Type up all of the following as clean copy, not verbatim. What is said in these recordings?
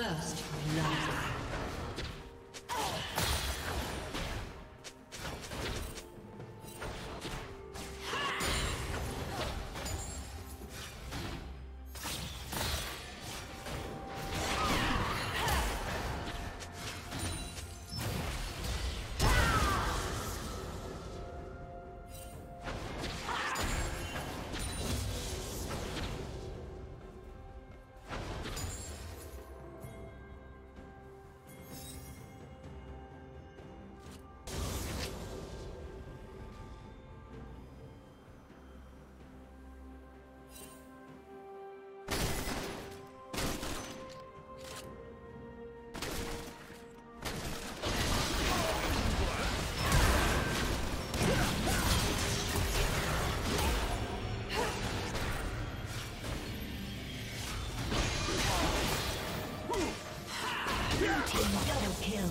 First love. Double kill.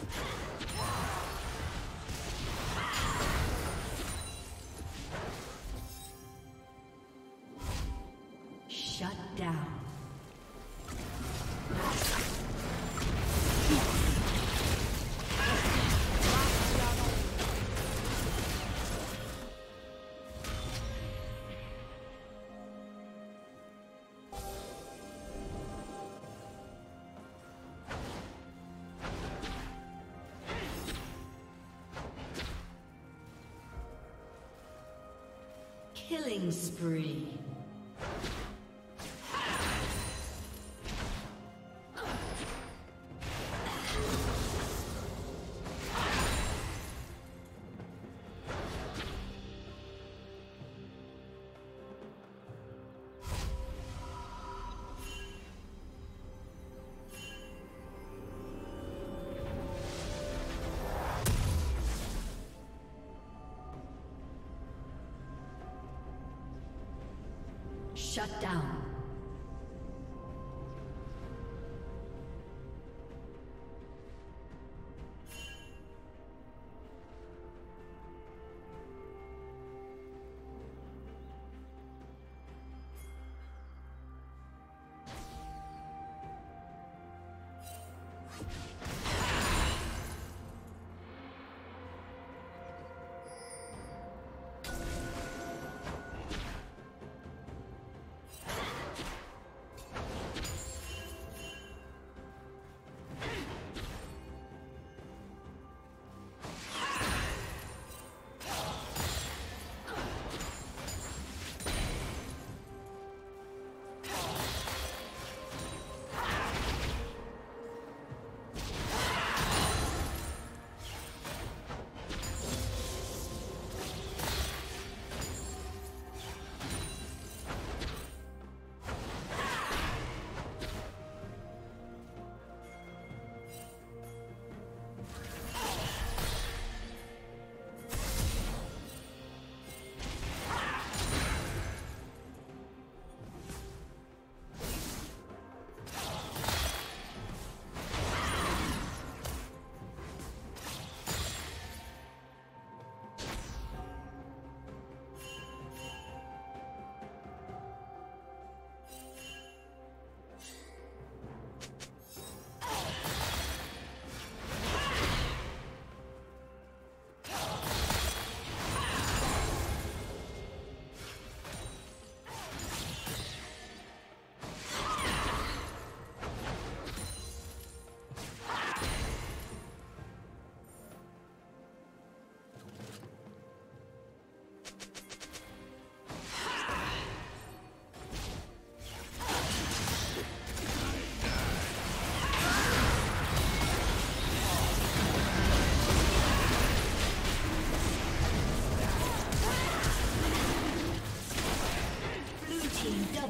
Shut down. Killing spree. Shut down.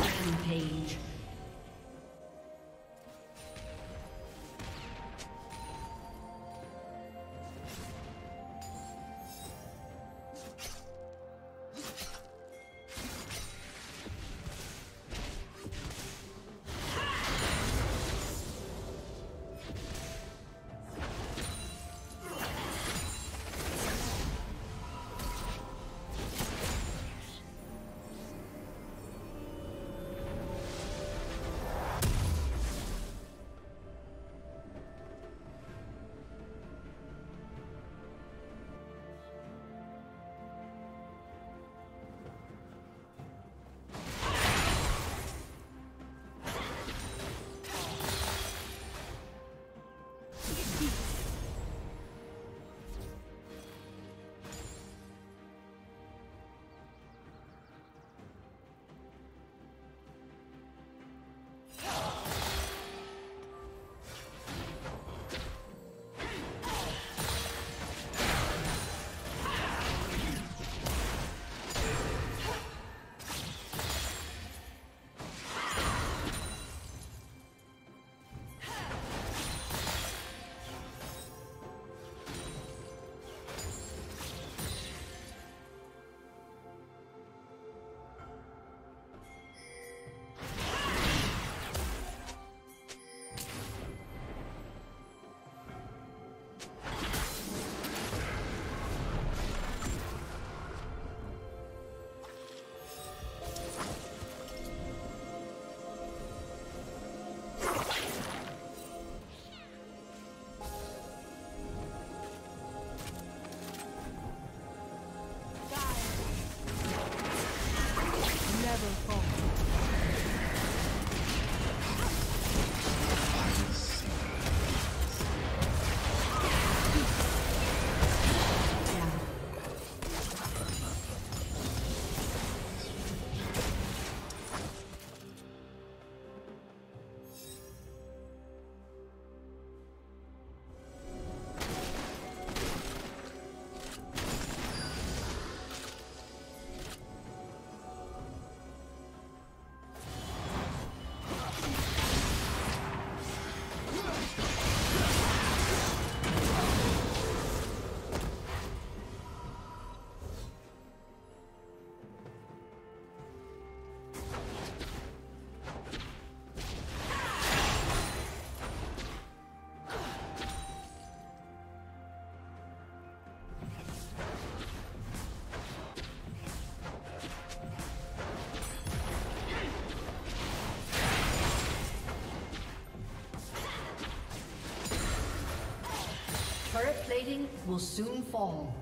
Rampage. Turret plating will soon fall.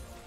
His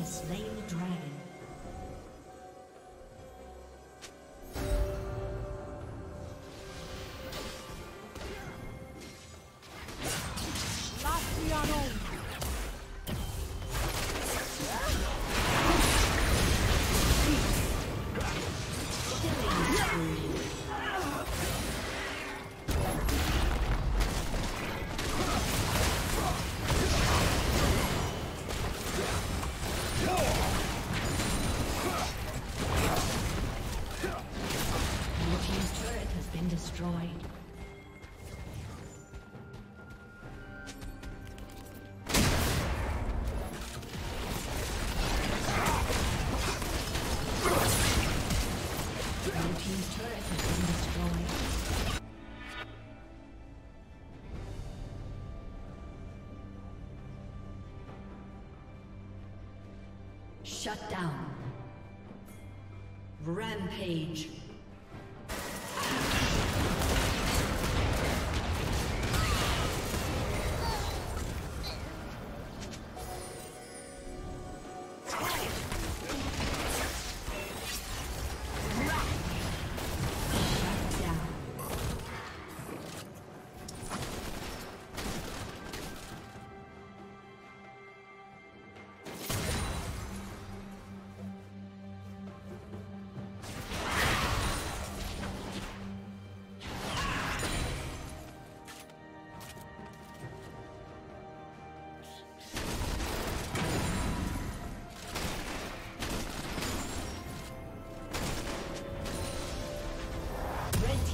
has slain the dragon. Shut down. Rampage.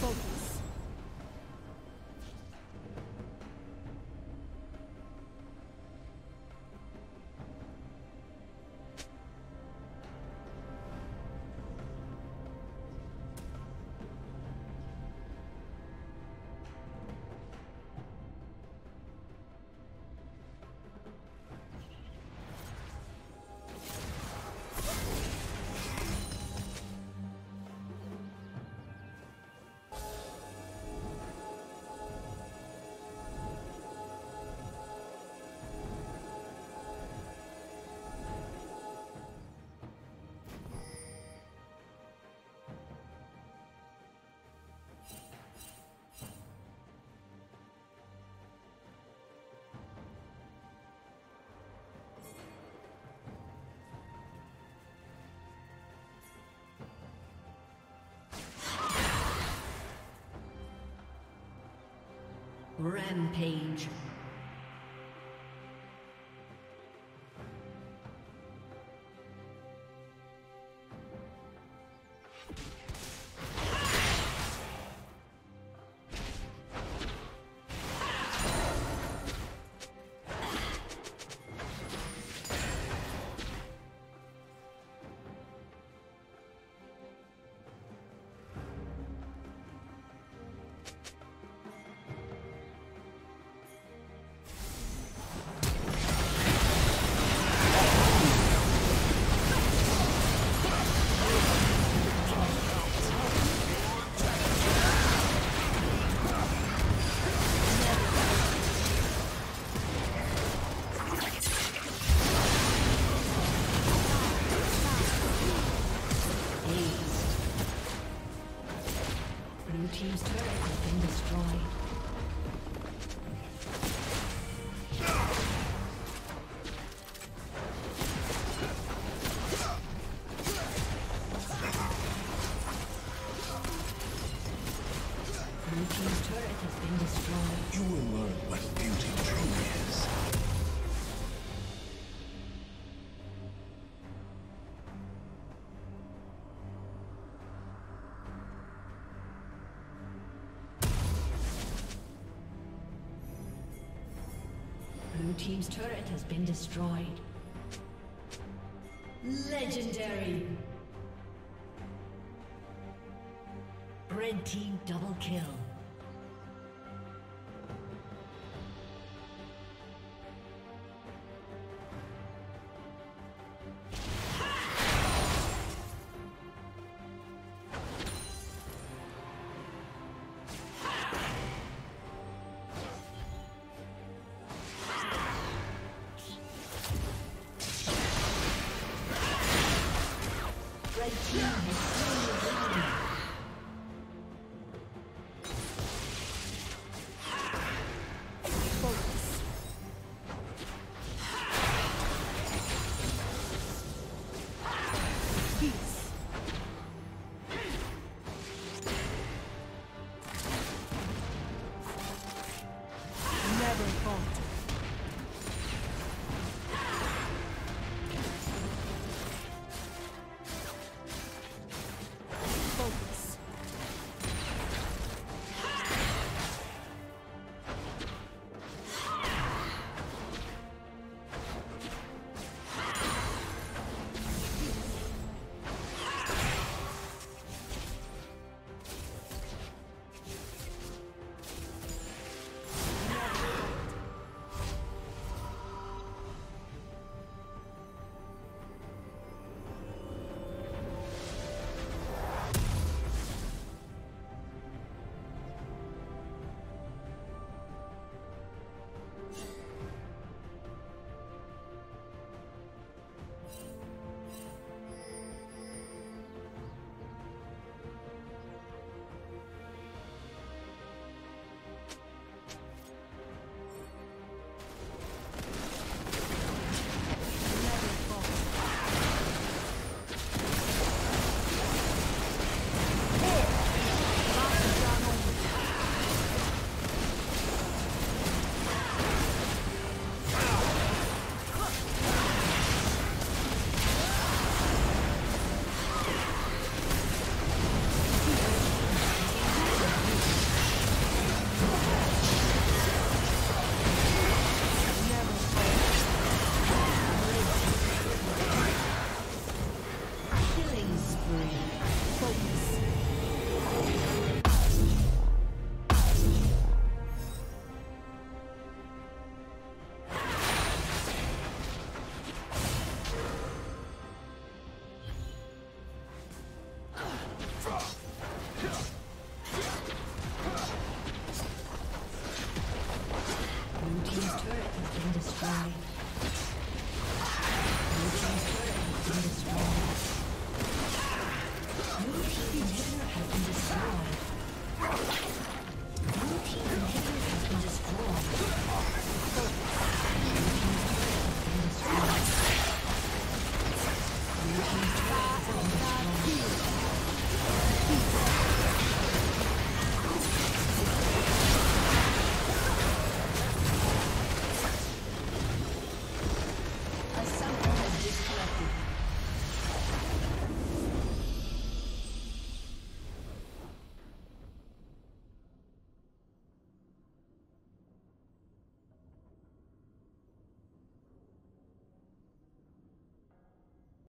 Focus. Rampage. Team's turret has been destroyed. Blue team's turret has been destroyed. Legendary. Red team double kill. Killing spree.